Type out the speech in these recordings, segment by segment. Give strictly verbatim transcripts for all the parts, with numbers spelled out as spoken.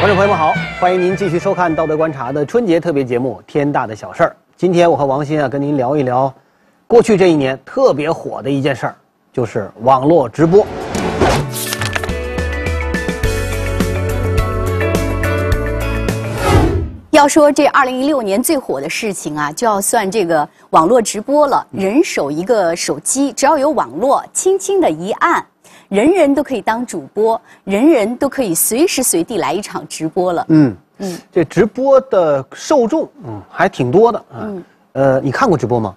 观众朋友们好，欢迎您继续收看《道德观察》的春节特别节目《天大的小事儿》。今天我和王鑫啊，跟您聊一聊过去这一年特别火的一件事儿，就是网络直播。要说这二零一六年最火的事情啊，就要算这个网络直播了。人手一个手机，只要有网络，轻轻的一按。人人都可以当主播，人人都可以随时随地来一场直播了。嗯嗯，这直播的受众嗯还挺多的啊。嗯、呃，你看过直播吗？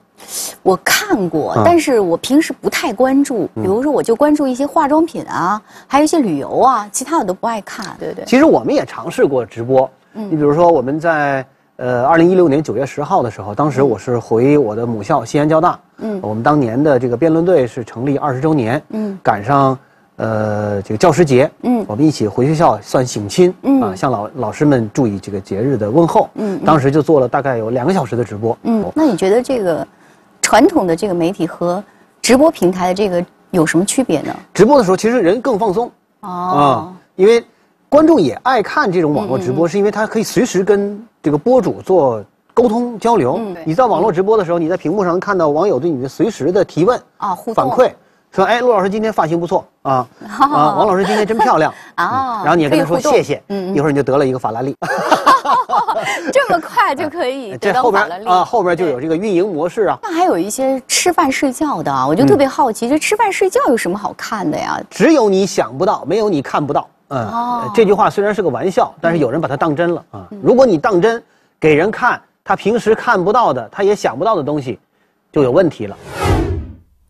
我看过，但是我平时不太关注。嗯、比如说，我就关注一些化妆品啊，还有一些旅游啊，其他我都不爱看。对对。其实我们也尝试过直播。嗯。你比如说，我们在呃二零一六年九月十号的时候，当时我是回我的母校西安交大。嗯。我们当年的这个辩论队是成立二十周年。嗯。赶上。呃，这个教师节，嗯，我们一起回学校算省亲，嗯啊，向老老师们注意这个节日的问候，嗯，当时就做了大概有两个小时的直播，嗯。那你觉得这个传统的这个媒体和直播平台的这个有什么区别呢？直播的时候其实人更放松，哦，啊，因为观众也爱看这种网络直播，嗯、是因为他可以随时跟这个播主做沟通交流。嗯、你在网络直播的时候，你在屏幕上能看到网友对你的随时的提问啊，互动反馈。说哎，陆老师今天发型不错啊啊！王老师今天真漂亮啊！然后你也跟他说谢谢，一会儿你就得了一个法拉利。这么快就可以得到法拉利啊！后边就有这个运营模式啊。那还有一些吃饭睡觉的，我就特别好奇，这吃饭睡觉有什么好看的呀？只有你想不到，没有你看不到。嗯，这句话虽然是个玩笑，但是有人把它当真了啊！如果你当真，给人看他平时看不到的，他也想不到的东西，就有问题了。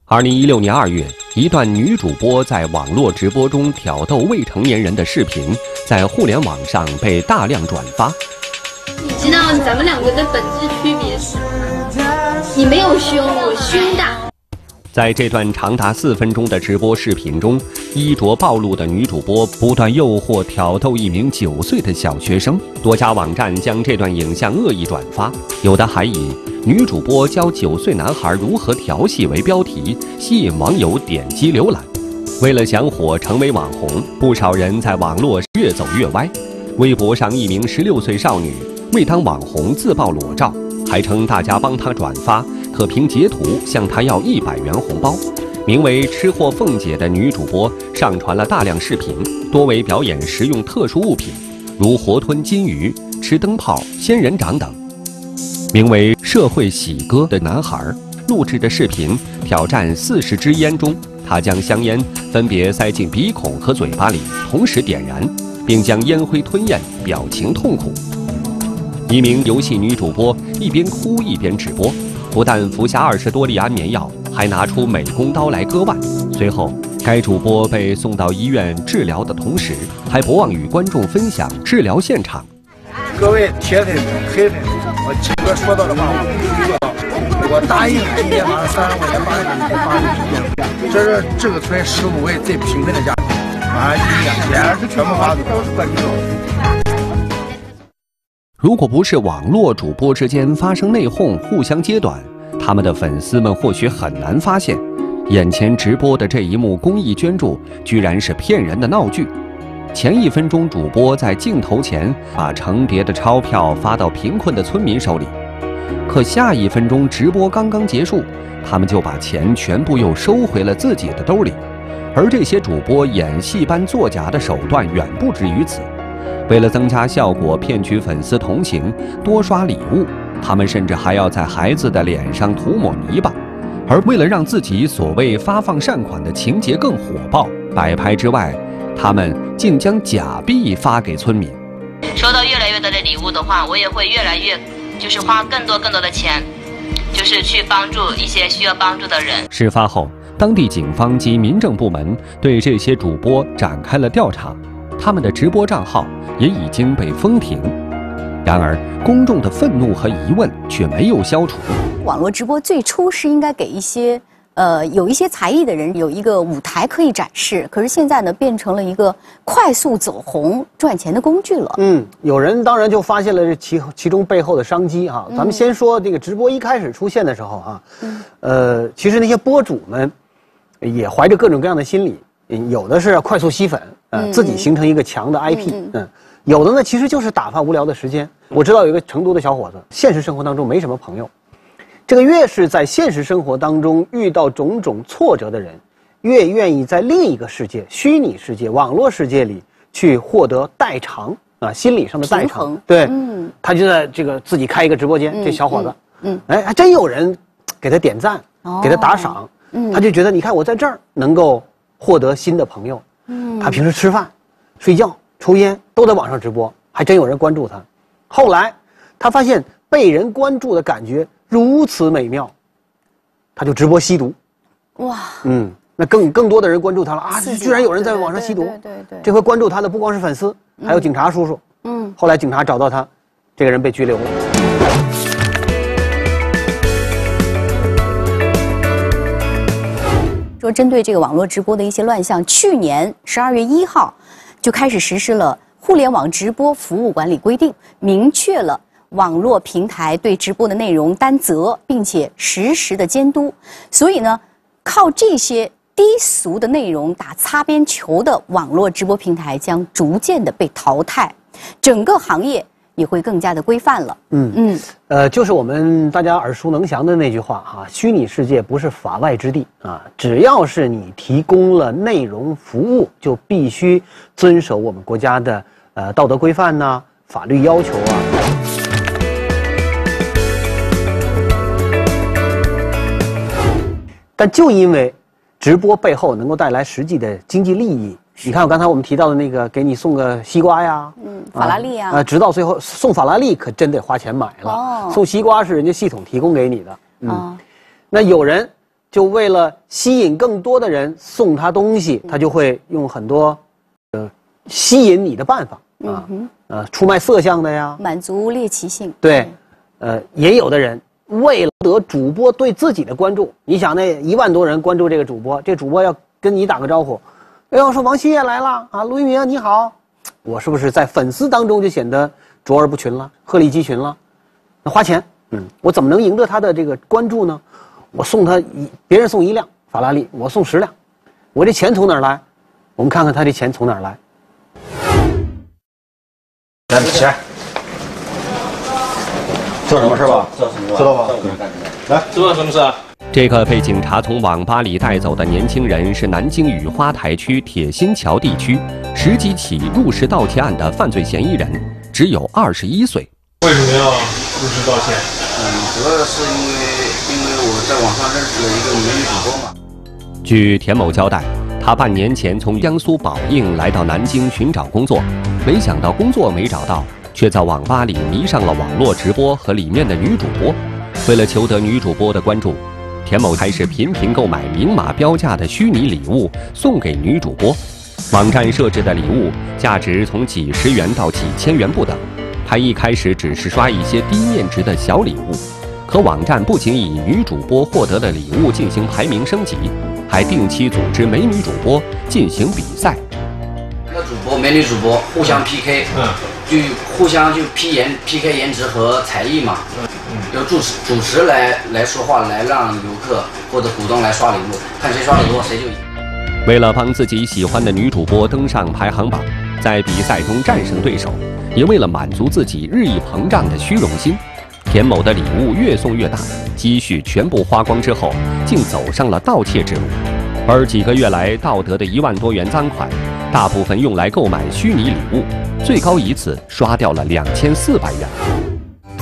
二零一六年二月，一段女主播在网络直播中挑逗未成年人的视频，在互联网上被大量转发。你知道咱们两个的本质区别是吗？你没有胸，我胸大。在这段长达四分钟的直播视频中，衣着暴露的女主播不断诱惑挑逗一名九岁的小学生。多家网站将这段影像恶意转发，有的还以女主播教九岁男孩如何调戏为标题，吸引网友点击浏览。为了想火成为网红，不少人在网络越走越歪。微博上一名十六岁少女为当网红自曝裸照，还称大家帮她转发，可凭截图向她要一百元红包。名为吃货凤姐的女主播上传了大量视频，多为表演食用特殊物品，如活吞金鱼、吃灯泡、仙人掌等。名为社会喜哥的男孩录制的视频挑战四十支烟中，他将香烟分别塞进鼻孔和嘴巴里，同时点燃，并将烟灰吞咽，表情痛苦。一名游戏女主播一边哭一边直播，不但服下二十多粒安眠药，还拿出美工刀来割腕。随后，该主播被送到医院治疗的同时，还不忘与观众分享治疗现场。各位铁粉、黑粉。我七哥说到的话，我必须做到。我答应今天晚上三十块钱发给你，发给你。这是这个村十五位最平分的家庭，啊，一两千全部发给我。如果不是网络主播之间发生内讧、互相揭短，他们的粉丝们或许很难发现，眼前直播的这一幕公益捐助，居然是骗人的闹剧。前一分钟，主播在镜头前把成叠的钞票发到贫困的村民手里，可下一分钟直播刚刚结束，他们就把钱全部又收回了自己的兜里。而这些主播演戏般作假的手段远不止于此。为了增加效果，骗取粉丝同情，多刷礼物，他们甚至还要在孩子的脸上涂抹泥巴。而为了让自己所谓发放善款的情节更火爆，摆拍之外，他们竟将假币发给村民。收到越来越多的礼物的话，我也会越来越，就是花更多更多的钱，就是去帮助一些需要帮助的人。事发后，当地警方及民政部门对这些主播展开了调查，他们的直播账号也已经被封停。然而，公众的愤怒和疑问却没有消除。网络直播最初是应该给一些呃，有一些才艺的人有一个舞台可以展示，可是现在呢，变成了一个快速走红赚钱的工具了。嗯，有人当然就发现了这其其中背后的商机哈、啊。嗯、咱们先说这个直播一开始出现的时候哈、啊，嗯、呃，其实那些播主们也怀着各种各样的心理，有的是快速吸粉，呃、嗯，自己形成一个强的I P， 嗯, 嗯，有的呢其实就是打发无聊的时间。我知道有一个成都的小伙子，现实生活当中没什么朋友，这个越是在现实生活当中遇到种种挫折的人，越愿意在另一个世界、虚拟世界、网络世界里去获得代偿啊，心理上的代偿。对，嗯，他就在这个自己开一个直播间，嗯、这小伙子，嗯，嗯哎，还真有人给他点赞，哦、给他打赏，嗯，他就觉得你看我在这儿能够获得新的朋友，嗯，他平时吃饭、睡觉、抽烟都在网上直播，还真有人关注他。后来，他发现被人关注的感觉如此美妙，他就直播吸毒，哇，嗯。 那更更多的人关注他了啊！居然有人在网上吸毒，对 对, 对, 对, 对这回关注他的不光是粉丝，嗯、还有警察叔叔。嗯，后来警察找到他，这个人被拘留了。说针对这个网络直播的一些乱象，去年十二月一号就开始实施了《互联网直播服务管理规定》，明确了。 网络平台对直播的内容担责，并且实时的监督。所以呢，靠这些低俗的内容打擦边球的网络直播平台将逐渐的被淘汰，整个行业也会更加的规范了。嗯嗯，呃，就是我们大家耳熟能详的那句话哈、啊：虚拟世界不是法外之地啊！只要是你提供了内容服务，就必须遵守我们国家的呃道德规范呐、啊、法律要求啊。 但就因为直播背后能够带来实际的经济利益，你看我刚才我们提到的那个，给你送个西瓜呀，嗯，法拉利呀，啊、呃，直到最后送法拉利可真得花钱买了，哦、送西瓜是人家系统提供给你的，嗯，哦、那有人就为了吸引更多的人送他东西，他就会用很多呃吸引你的办法啊，嗯、呃，出卖色相的呀，满足猎奇性，对，呃，也有的人。 为了得主播对自己的关注，你想那一万多人关注这个主播，这主播要跟你打个招呼，哎呦说王鑫也来了啊，陆一鸣你好，我是不是在粉丝当中就显得卓而不群了，鹤立鸡群了？那花钱，嗯，我怎么能赢得他的这个关注呢？我送他一，别人送一辆法拉利，我送十辆，我这钱从哪儿来？我们看看他这钱从哪儿来。来，起来。 做什么事吧？知道吧？来，知道什么事啊？这个被警察从网吧里带走的年轻人是南京雨花台区铁心桥地区十几起入室盗窃案的犯罪嫌疑人，只有二十一岁。为什么要入室盗窃？嗯，主要是因为因为我在网上认识了一个美女主播嘛。据田某交代，他半年前从江苏保应来到南京寻找工作，没想到工作没找到。 却在网吧里迷上了网络直播和里面的女主播。为了求得女主播的关注，田某开始频频购买明码标价的虚拟礼物送给女主播。网站设置的礼物价值从几十元到几千元不等。他一开始只是刷一些低面值的小礼物，可网站不仅以女主播获得的礼物进行排名升级，还定期组织美女主播进行比赛。那主播、美女主播互相 P K。嗯。 就互相就 P 颜 P K 颜值和才艺嘛，由主持主持来来说话，来让游客或者股东来刷礼物，看谁刷的多谁就赢。为了帮自己喜欢的女主播登上排行榜，在比赛中战胜对手，也为了满足自己日益膨胀的虚荣心，田某的礼物越送越大，积蓄全部花光之后，竟走上了盗窃之路。而几个月来盗得的一万多元赃款，大部分用来购买虚拟礼物。 最高一次刷掉了两千四百元。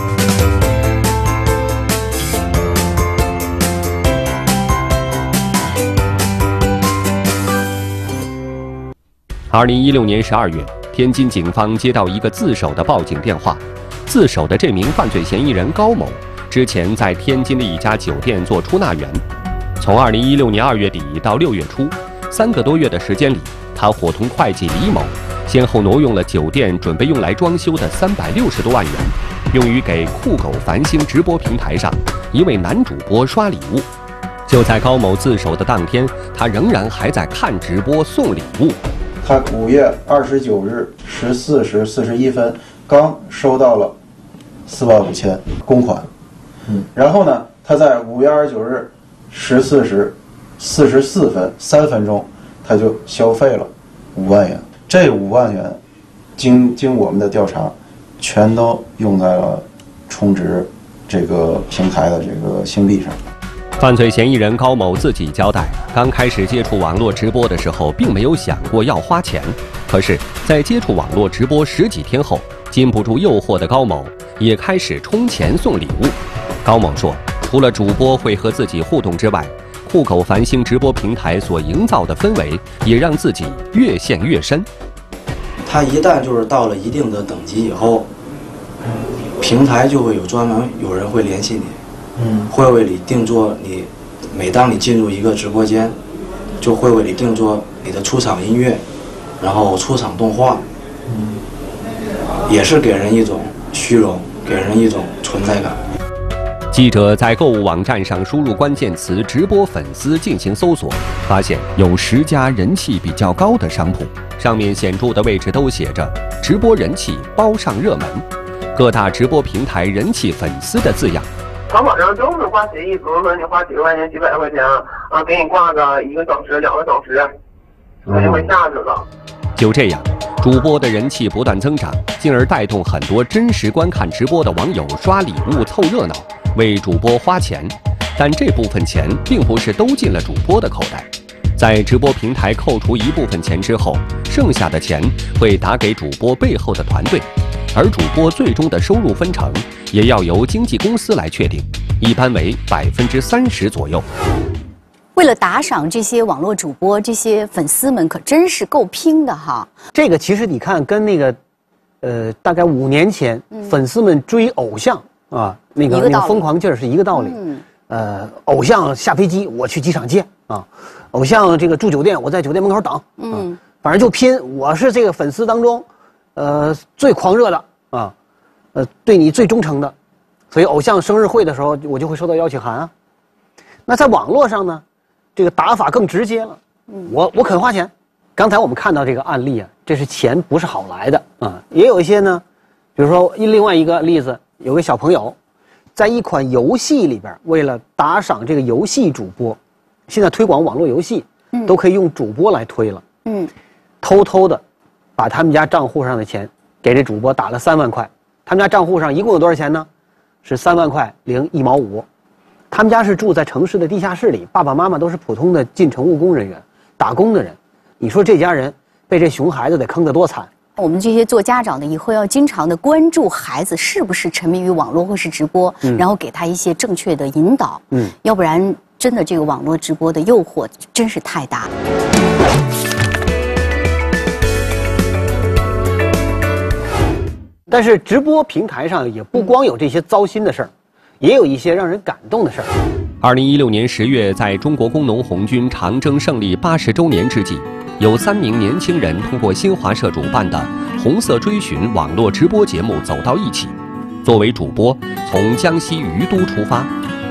二零一六年十二月，天津警方接到一个自首的报警电话。自首的这名犯罪嫌疑人高某，之前在天津的一家酒店做出纳员，从二零一六年二月底到六月初，三个多月的时间里，他伙同会计李某。 先后挪用了酒店准备用来装修的三百六十多万元，用于给酷狗繁星直播平台上一位男主播刷礼物。就在高某自首的当天，他仍然还在看直播送礼物。他五月二十九日十四时四十一分刚收到了四万五千公款，嗯，然后呢，他在五月二十九日十四时四十四分三分钟，他就消费了五万元。 这五万元，经经我们的调查，全都用在了充值这个平台的这个新币上。犯罪嫌疑人高某自己交代，刚开始接触网络直播的时候，并没有想过要花钱。可是，在接触网络直播十几天后，禁不住诱惑的高某也开始充钱送礼物。高某说，除了主播会和自己互动之外，酷狗繁星直播平台所营造的氛围，也让自己越陷越深。 他一旦就是到了一定的等级以后，平台就会有专门有人会联系你，嗯，会为你定做你，每当你进入一个直播间，就会为你定做你的出场音乐，然后出场动画，嗯，也是给人一种虚荣，给人一种存在感。记者在购物网站上输入关键词“直播粉丝”进行搜索，发现有十家人气比较高的商铺。 上面显著的位置都写着“直播人气包上热门”，各大直播平台人气粉丝的字样。淘宝上都是挂协议，比如说你花几十块钱、几百块钱啊，给你挂个一个小时、两个小时，它就会下去了。就这样，主播的人气不断增长，进而带动很多真实观看直播的网友刷礼物凑热闹，为主播花钱。但这部分钱并不是都进了主播的口袋。 在直播平台扣除一部分钱之后，剩下的钱会打给主播背后的团队，而主播最终的收入分成也要由经纪公司来确定，一般为百分之三十左右。为了打赏这些网络主播，这些粉丝们可真是够拼的哈。这个其实你看，跟那个，呃，大概五年前、嗯、粉丝们追偶像啊，那个那个疯狂劲儿是一个道理。嗯 呃，偶像下飞机，我去机场接啊；偶像这个住酒店，我在酒店门口等。啊、嗯，反正就拼，我是这个粉丝当中，呃，最狂热的啊，呃，对你最忠诚的。所以偶像生日会的时候，我就会收到邀请函啊。那在网络上呢，这个打法更直接了。我我肯花钱。刚才我们看到这个案例啊，这是钱不是好来的啊。也有一些呢，比如说另外一个例子，有个小朋友。 在一款游戏里边，为了打赏这个游戏主播，现在推广网络游戏，嗯，都可以用主播来推了，嗯，偷偷的把他们家账户上的钱给这主播打了三万块，他们家账户上一共有多少钱呢？是三万块零一毛五，他们家是住在城市的地下室里，爸爸妈妈都是普通的进城务工人员，打工的人，你说这家人被这熊孩子得坑得多惨？ 我们这些做家长的以后要经常的关注孩子是不是沉迷于网络或是直播，嗯、然后给他一些正确的引导，嗯，要不然真的这个网络直播的诱惑真是太大了。但是直播平台上也不光有这些糟心的事儿，也有一些让人感动的事儿。二零一六年十月，在中国工农红军长征胜利八十周年之际。 有三名年轻人通过新华社主办的“红色追寻”网络直播节目走到一起。作为主播，从江西余都出发，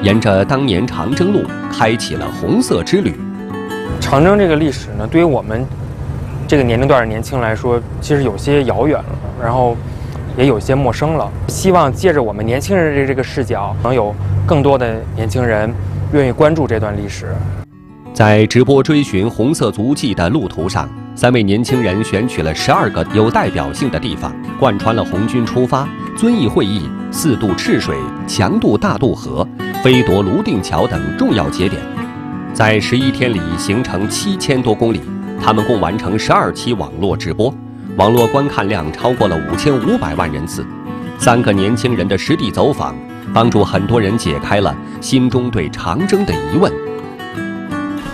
沿着当年长征路开启了红色之旅。长征这个历史呢，对于我们这个年龄段的年轻来说，其实有些遥远了，然后也有些陌生了。希望借着我们年轻人的这个视角，能有更多的年轻人愿意关注这段历史。 在直播追寻红色足迹的路途上，三位年轻人选取了十二个有代表性的地方，贯穿了红军出发、遵义会议、四渡赤水、强渡大渡河、飞夺泸定桥等重要节点。在十一天里，行程七千多公里，他们共完成十二期网络直播，网络观看量超过了五千五百万人次。三个年轻人的实地走访，帮助很多人解开了心中对长征的疑问。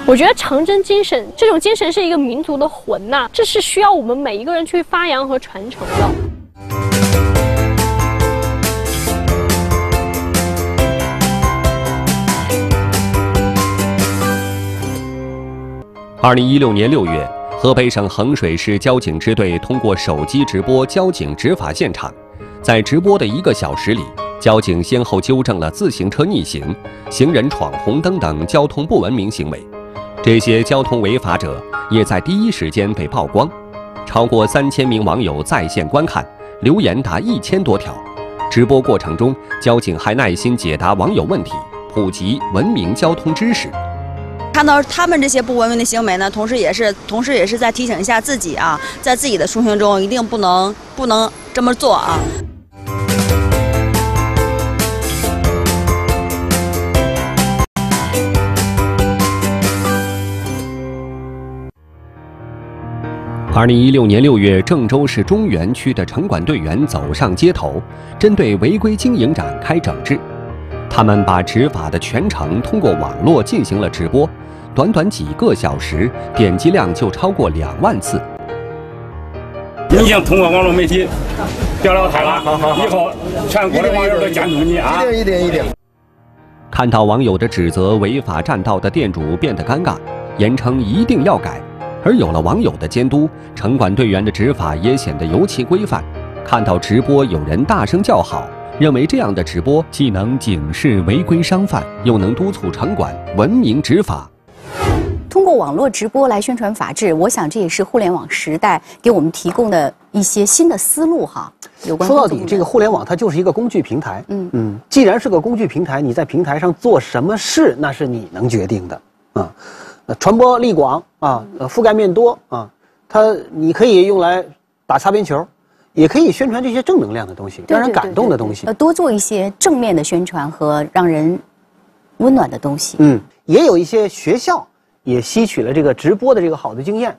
我觉得长征精神，这种精神是一个民族的魂呐、啊，这是需要我们每一个人去发扬和传承的。二零一六年六月，河北省衡水市交警支队通过手机直播交警执法现场，在直播的一个小时里。 交警先后纠正了自行车逆行、行人闯红灯等交通不文明行为，这些交通违法者也在第一时间被曝光。超过三千名网友在线观看，留言达一千多条。直播过程中，交警还耐心解答网友问题，普及文明交通知识。看到他们这些不文明的行为呢，同时也是同时也是在提醒一下自己啊，在自己的出行中一定不能不能这么做啊。二零一六年六月，郑州市中原区的城管队员走上街头，针对违规经营展开整治。他们把执法的全程通过网络进行了直播，短短几个小时，点击量就超过两万次。已经通过网络媒体调查开了，以后全国的网友都监督你啊！一点一点一点。看到网友的指责，违法占道的店主变得尴尬，严称一定要改。 而有了网友的监督，城管队员的执法也显得尤其规范。看到直播有人大声叫好，认为这样的直播既能警示违规商贩，又能督促城管文明执法。通过网络直播来宣传法治，我想这也是互联网时代给我们提供的一些新的思路哈。有关说到底，这个互联网它就是一个工具平台。嗯嗯，既然是个工具平台，你在平台上做什么事，那是你能决定的啊。嗯 传播力广啊，呃，覆盖面多啊，它你可以用来打擦边球，也可以宣传这些正能量的东西，让人感动的东西。呃，多做一些正面的宣传和让人温暖的东西。嗯，也有一些学校也吸取了这个直播的这个好的经验，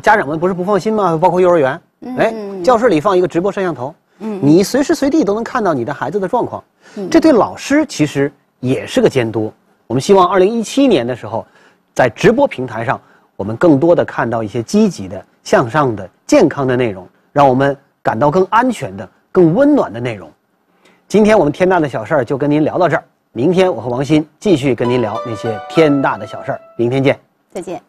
家长们不是不放心吗？包括幼儿园，哎，教室里放一个直播摄像头，嗯，你随时随地都能看到你的孩子的状况。这对老师其实也是个监督。我们希望二零一七年的时候。 在直播平台上，我们更多的看到一些积极的、向上的、健康的内容，让我们感到更安全的、更温暖的内容。今天我们天大的小事儿就跟您聊到这儿，明天我和王鑫继续跟您聊那些天大的小事儿，明天见，再见。